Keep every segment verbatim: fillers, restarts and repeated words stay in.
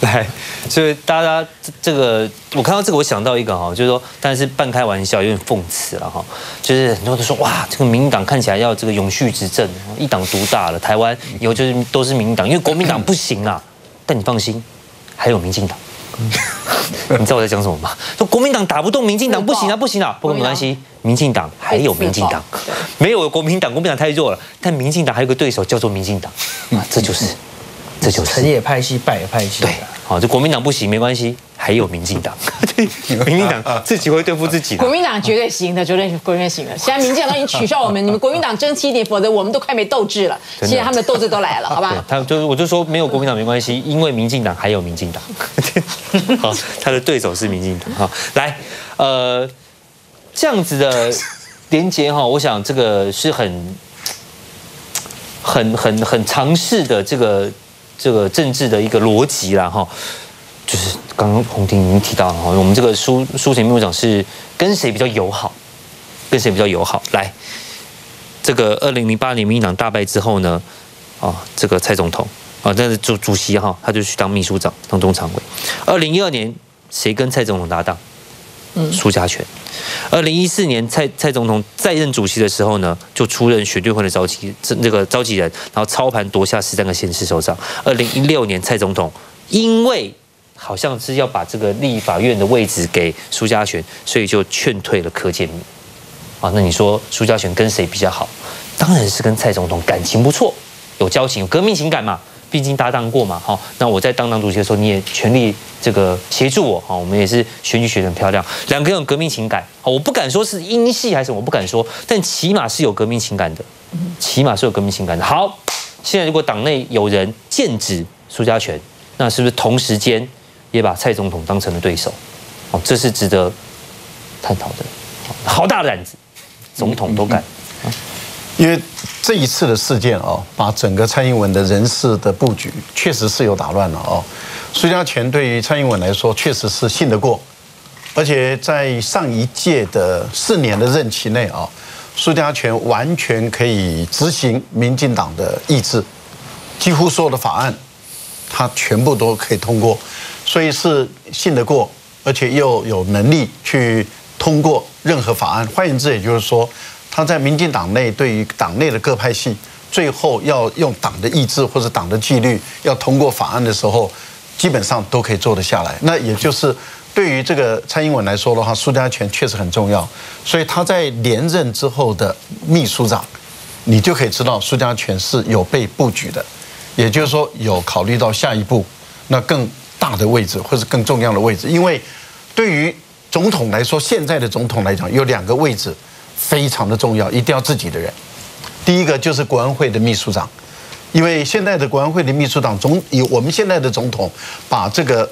来，所以大家这个，我看到这个，我想到一个哈，就是说，但是半开玩笑，有点讽刺了哈。就是很多人都说，哇，这个民进党看起来要这个永续执政，一党独大了，台湾以后就是都是民进党，因为国民党不行啦。但你放心，还有民进党。你知道我在讲什么吗？说国民党打不动民进党，不行啊，不行啊。不过没关系，民进党还有民进党，没有国民党，国民党太弱了。但民进党还有个对手叫做民进党，啊，这就是。 这就是成也派系，败也派系。对，好，这国民党不行没关系，还有民进党。民进党自己会对付自己。国民党绝对行的，绝对国民党行的。现在民进党都已经取笑我们，你们国民党争气一点，否则我们都快没斗志了。现在他们的斗志都来了，好吧？他就是，我就说没有国民党没关系，因为民进党还有民进党。好，他的对手是民进党。好，来，呃，这样子的连结哈，我想这个是很、很、很、很尝试的这个。 这个政治的一个逻辑啦，哈，就是刚刚洪庭已经提到了哈，我们这个苏苏醒秘书长是跟谁比较友好，跟谁比较友好？来，这个二零零八年民进党大败之后呢，啊，这个蔡总统啊，但是主主席哈，他就去当秘书长，当中常委。二零一二年谁跟蔡总统搭档？嗯，苏家全。二零一四年蔡蔡总统在任主席的时候呢，就出任选对会的召集这个召集人，然后操盘夺下十三个县市首长。二零一六年蔡总统因为好像是要把这个立法院的位置给苏家全，所以就劝退了柯建铭。啊，那你说苏家全跟谁比较好？当然是跟蔡总统感情不错，有交情，有革命情感嘛。 毕竟搭档过嘛，哈，那我在当党主席的时候，你也全力这个协助我，哈，我们也是选举选得很漂亮，两个人有革命情感，我不敢说是英系还是什么，我不敢说，但起码是有革命情感的，起码是有革命情感的。好，现在如果党内有人剑指苏家全，那是不是同时间也把蔡总统当成了对手？哦，这是值得探讨的，好大胆子，总统都敢。 因为这一次的事件哦，把整个蔡英文的人事的布局确实是有打乱了哦。苏家全对于蔡英文来说确实是信得过，而且在上一届的四年的任期内啊，苏家全完全可以执行民进党的意志，几乎所有的法案他全部都可以通过，所以是信得过，而且又有能力去通过任何法案。换言之，也就是说。 他在民进党内对于党内的各派系，最后要用党的意志或者党的纪律要通过法案的时候，基本上都可以做得下来。那也就是对于这个蔡英文来说的话，苏家全确实很重要。所以他在连任之后的秘书长，你就可以知道苏家全是有被布局的，也就是说有考虑到下一步那更大的位置或者更重要的位置。因为对于总统来说，现在的总统来讲有两个位置。 非常的重要，一定要自己的人。第一个就是国安会的秘书长，因为现在的国安会的秘书长总以我们现在的总统把这个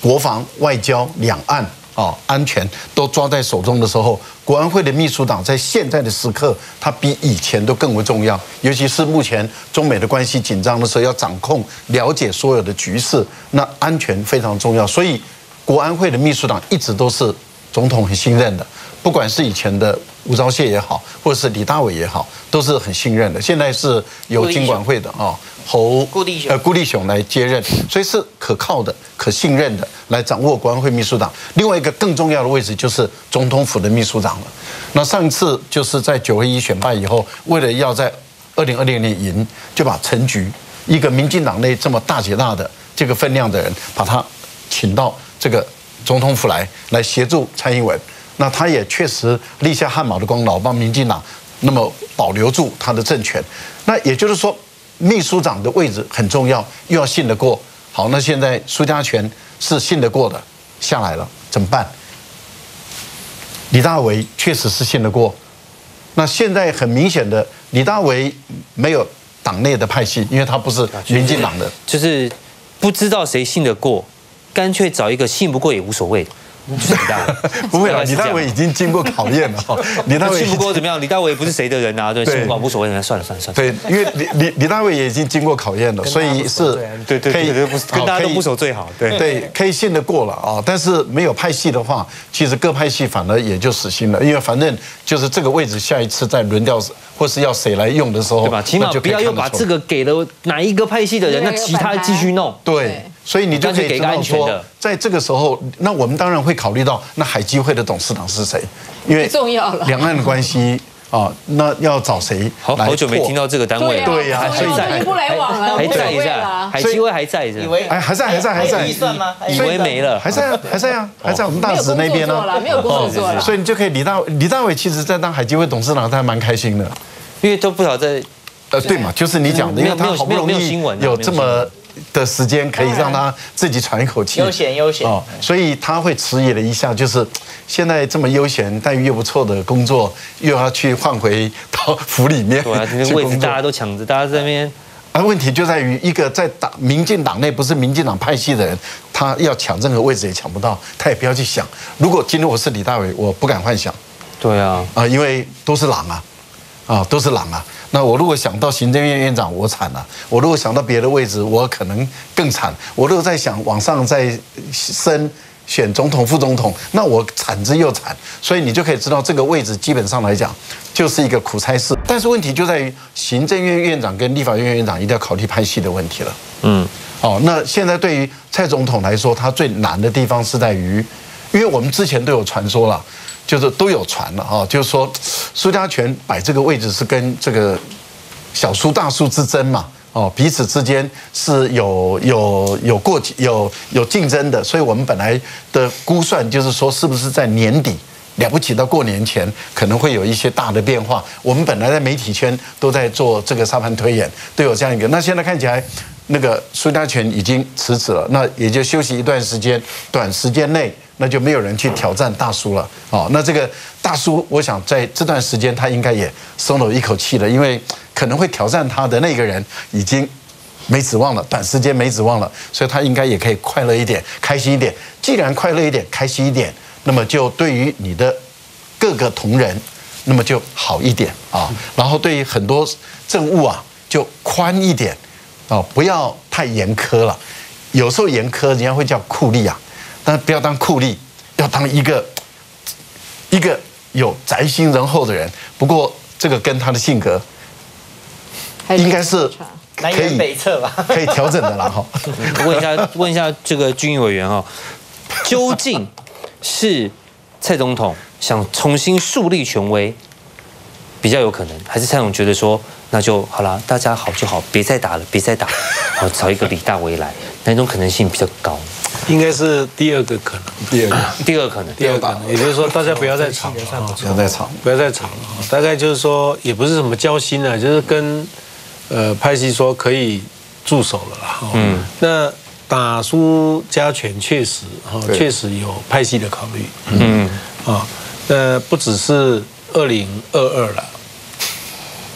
国防、外交、两岸啊安全都抓在手中的时候，国安会的秘书长在现在的时刻，他比以前都更为重要。尤其是目前中美的关系紧张的时候，要掌控、了解所有的局势，那安全非常重要。所以国安会的秘书长一直都是总统很信任的。 不管是以前的吴钊燮也好，或者是李大伟也好，都是很信任的。现在是由金管会的啊侯顾立雄呃顾立雄来接任，所以是可靠的、可信任的来掌握国安会秘书长。另外一个更重要的位置就是总统府的秘书长了。那上一次就是在九合一选败以后，为了要在二零二零年赢，就把陈菊一个民进党内这么大姐大的这个分量的人，把他请到这个总统府来，来协助蔡英文。 那他也确实立下汗马的功劳，帮民进党那么保留住他的政权。那也就是说，秘书长的位置很重要，又要信得过。好，那现在苏家全是信得过的，下来了怎么办？李大为确实是信得过。那现在很明显的，李大为没有党内的派系，因为他不是民进党的，就是不知道谁信得过，干脆找一个信不过也无所谓。 不会啦，李大伟已经经过考验了哈。李大伟信不过怎么样？李大伟不是谁的人啊，对，信不过无所谓，算了算了算了。对，因为李李李大伟也已经经过考验了，所以是对对对，跟大家都不熟最好，对对，可以信得过了啊。但是没有派系的话，其实各派系反而也就死心了，因为反正就是这个位置，下一次再轮调或是要谁来用的时候，对吧？起码不要又把这个给了哪一个派系的人，那其他继续弄。对。所以你就可以知道说，在这个时候，那我们当然会考虑到那海基会的董事长是谁，因为重要了两岸的关系。 哦，那要找谁？好好久没听到这个单位，对呀，所以你不来往了，还在一下，海基会还在着，哎，还在，还在，还在，以为没了，还在啊，还在啊，还在我们大直那边呢，没有工作做了，所以你就可以，李大李大伟其实在当海基会董事长，他还蛮开心的，因为都不少在，呃，对嘛，就是你讲的，因为他好不容易有这么的时间可以让他自己喘一口气，悠闲悠闲哦，所以他会迟疑了一下，就是现在这么悠闲、待遇又不错的工作，又要去换回到府里面，对啊，这个位置大家都抢着，大家在那边。而问题就在于一个在党民进党内不是民进党派系的人，他要抢任何位置也抢不到，他也不要去想。如果今天我是李大伟，我不敢幻想。对啊，啊，因为都是狼啊。 啊，都是狼啊！那我如果想到行政院院长，我惨了；我如果想到别的位置，我可能更惨。我如果在想往上再升选总统、副总统，那我惨之又惨。所以你就可以知道，这个位置基本上来讲就是一个苦差事。但是问题就在于，行政院院长跟立法院院长一定要考虑派系的问题了。嗯，哦，那现在对于蔡总统来说，他最难的地方是在于，因为我们之前都有传说了。 就是都有传了啊，就是说，苏家全摆这个位置是跟这个小苏大苏之争嘛，哦，彼此之间是有有有过有有竞争的，所以我们本来的估算就是说，是不是在年底了不起到过年前可能会有一些大的变化？我们本来在媒体圈都在做这个沙盘推演，都有这样一个。那现在看起来，那个苏家全已经辞职了，那也就休息一段时间，短时间内。 那就没有人去挑战大叔了哦。那这个大叔，我想在这段时间他应该也松了一口气了，因为可能会挑战他的那个人已经没指望了，短时间没指望了，所以他应该也可以快乐一点，开心一点。既然快乐一点，开心一点，那么就对于你的各个同仁，那么就好一点啊。然后对于很多政务啊，就宽一点啊，不要太严苛了。有时候严苛，人家会叫酷吏啊。 但不要当酷吏，要当一个一个有宅心仁厚的人。不过这个跟他的性格应该是可以北侧吧，可以调整的啦。哈，问一下，问一下这个军委员哈，究竟是蔡总统想重新树立权威比较有可能，还是蔡总觉得说那就好啦，大家好就好，别再打了，别再打，好找一个李大为来，哪种可能性比较高？ 应该是第二个可能，第二个，第二可能，第二可能，也就是说，大家不要再吵了，不要再吵，不要再吵了。大概就是说，也不是什么交心啊，就是跟呃派系说可以住手了啦。嗯，那打苏家全确实哈，确实有派系的考虑。嗯啊，那不只是二零二二了，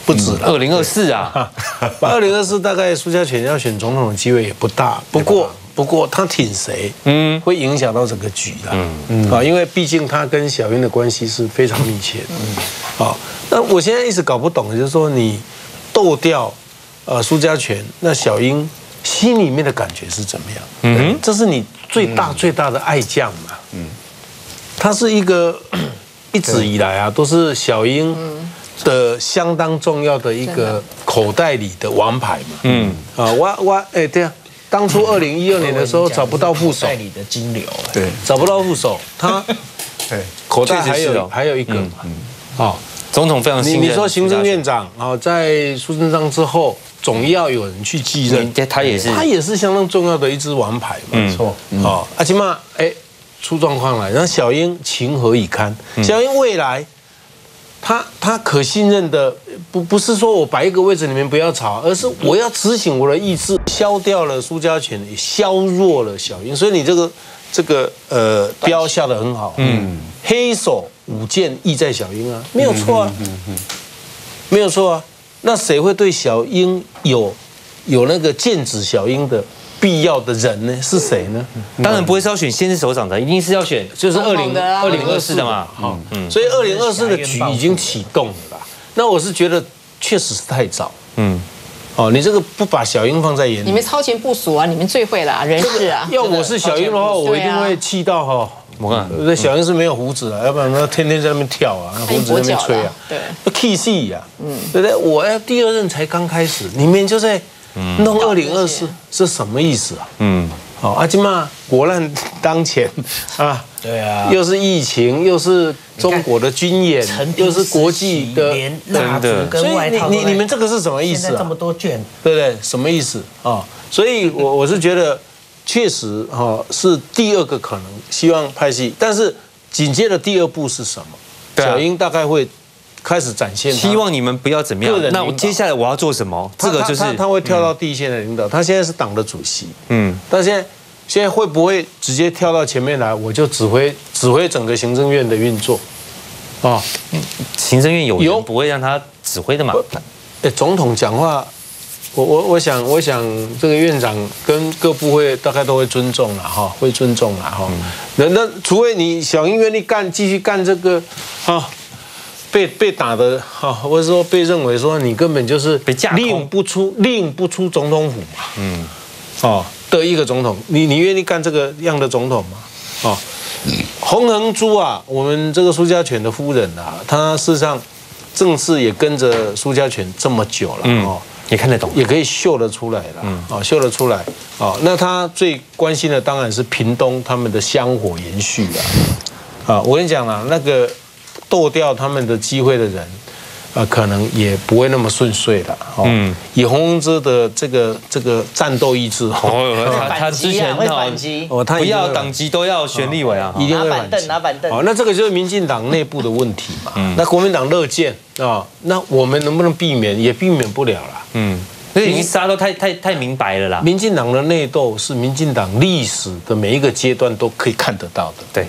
不止了，二零二四啊，二零二四大概苏家全要选总统的机会也不大，不过。 不过他挺谁，嗯，会影响到整个局的，嗯啊，因为毕竟他跟小英的关系是非常密切的，嗯，啊，那我现在一直搞不懂，就是说你斗掉，呃，苏家全，那小英心里面的感觉是怎么样？嗯，这是你最大最大的爱将嘛，嗯，他是一个一直以来啊都是小英的相当重要的一个口袋里的王牌嘛，嗯啊，我我哎对啊。 当初二零一二年的时候找不到副手，代理的金流，对，找不到副手，他，对，口袋还有还有一个，嗯，好，总统非常信任。你你说行政院长啊，在苏贞昌之后，总要有人去继任，他也是，他也是相当重要的一支王牌，没错，哦，而且嘛，哎，出状况了，然后小英情何以堪？小英未来，他他可信任的不不是说我摆一个位置你们不要吵，而是我要执行我的意志。 消掉了苏家全，也削弱了小英，所以你这个这个呃标下的很好，嗯，黑手舞剑意在小英啊，没有错啊，没有错啊。那谁会对小英有有那个剑指小英的必要的人呢？是谁呢？当然不会是要选先是首长的，一定是要选就是二零二零二四的嘛，好，所以二零二四的局已经启动了啦。那我是觉得确实是太早，嗯。 哦，你这个不把小英放在眼里，你们超前部署啊，你们最会了、啊，人事啊。要我是小英的话，我一定会气到哈。我看，那小英是没有胡子啊，要不然他天天在那边跳啊，胡子在那边吹啊，对，不气戏呀，嗯，对不对？我要第二任才刚开始，你们就在弄二零二四，是什么意思啊？嗯，好啊，今嘛国难当前啊，对啊，又是疫情，又是中国的军演，又是国际的，真的。所以你你你们这个是什么意思啊？这么多卷，对不对？什么意思啊？所以我我是觉得，确实哈是第二个可能，希望派系。但是紧接着第二步是什么？小英大概会开始展现。希望你们不要怎么样。那我接下来我要做什么？这个就是他会跳到第一线的领导，他现在是党的主席，嗯，但现在。 现在会不会直接跳到前面来？我就指挥指挥整个行政院的运作，啊，行政院有人不会让他指挥的嘛？哎，总统讲话，我我我想我想这个院长跟各部会大概都会尊重了哈，会尊重了哈。那那除非你小英愿意干，继续干这个啊，被被打的哈，或者说被认为说你根本就是令不出令不出总统府嘛，嗯，哦。 的一个总统，你你愿意干这个样的总统吗？哦，洪恒珠啊，我们这个苏家全的夫人啊，她事实上正式也跟着苏家全这么久了哦，也看得懂，也可以秀得出来了，哦，秀得出来，哦，那她最关心的当然是屏东他们的香火延续啊，啊，我跟你讲啊，那个剁掉他们的机会的人。 呃，可能也不会那么顺遂了。嗯，以洪恩之的这个这个战斗意志，哦，他之前会反击，哦，他不要党籍都要选立委啊，一定会反击，拿板凳，哦，那这个就是民进党内部的问题嘛。嗯，那国民党乐见啊，那我们能不能避免？也避免不了啦。嗯，所以已经杀都太太太明白了啦。民进党的内斗是民进党历史的每一个阶段都可以看得到的。对，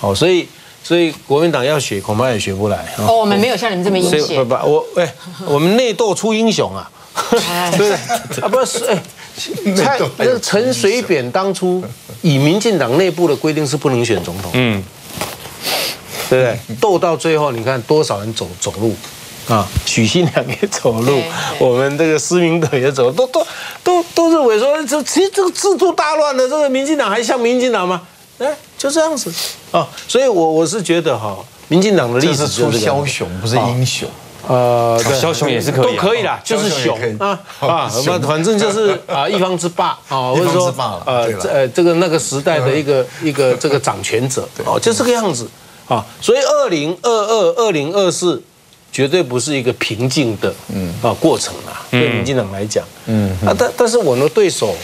哦，所以。 所以国民党要学，恐怕也学不来。哦，我们没有像你们这么英雄。不不，我哎，我们内斗出英雄啊，对不对？啊，不是哎，蔡那个陈水扁当初以民进党内部的规定是不能选总统，嗯，对不对？斗到最后，你看多少人走走路啊？许信良也走路，我们这个施明德也走，都都都都认为说，这其实这个制度大乱了，这个民进党还像民进党吗？ 哎，就这样子啊，所以我我是觉得哈，民进党的历史出枭雄不是英雄，呃，枭雄也是可以，都可以啦，就是雄啊啊，那反正就是啊一方之霸啊，或者说呃呃这个那个时代的一个一个这个掌权者哦，就这个样子啊，所以二零二二、二零二四绝对不是一个平静的嗯啊过程啊，对民进党来讲，嗯啊，但但是我们的对手。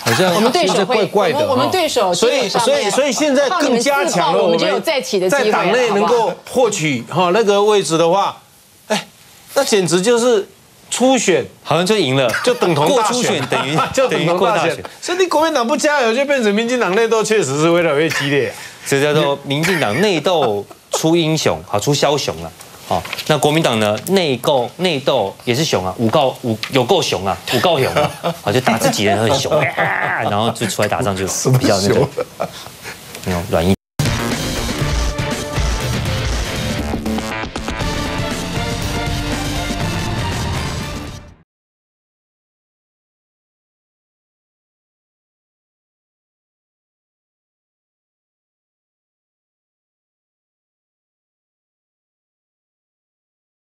好像我们对手怪怪的，我们对手，所以所以所以现在更加强了，我们就有再起的机会。在党内能够获取哈那个位置的话，哎，那简直就是初选，好像就赢了，就等同过初选等于就等于过大选。所以你国民党不加油，就变成民进党内斗，确实是越来越激烈。这叫做民进党内斗出英雄，好出枭雄了。 好，那国民党呢？内斗内斗也是熊啊，五告五有够熊啊，五告熊啊，好就打自己人很熊，然后就出来打仗就比较那种，那种软硬。